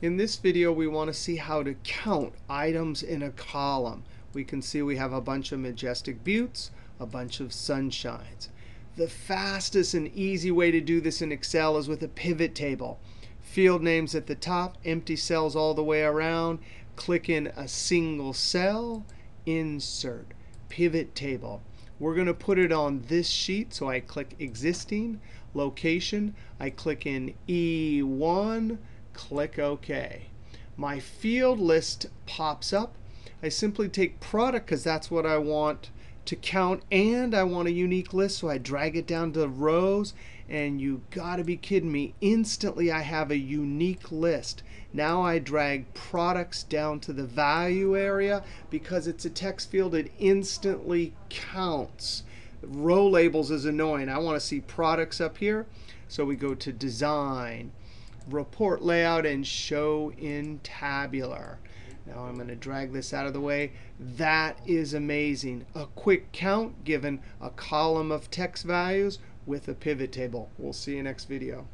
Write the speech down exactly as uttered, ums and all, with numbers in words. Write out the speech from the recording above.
In this video, we want to see how to count items in a column. We can see we have a bunch of majestic buttes, a bunch of sunshines. The fastest and easy way to do this in Excel is with a pivot table. Field names at the top, empty cells all the way around. Click in a single cell, insert, pivot table. We're going to put it on this sheet, so I click Existing, Location. I click in E one. Click OK. My field list pops up. I simply take product, because that's what I want to count, and I want a unique list, so I drag it down to rows. And you got to be kidding me. Instantly, I have a unique list. Now I drag products down to the value area. Because it's a text field, it instantly counts. Row labels is annoying. I want to see products up here. So we go to Design, Report Layout, and Show in Tabular. Now I'm going to drag this out of the way. That is amazing. A quick count given a column of text values with a pivot table. We'll see you next video.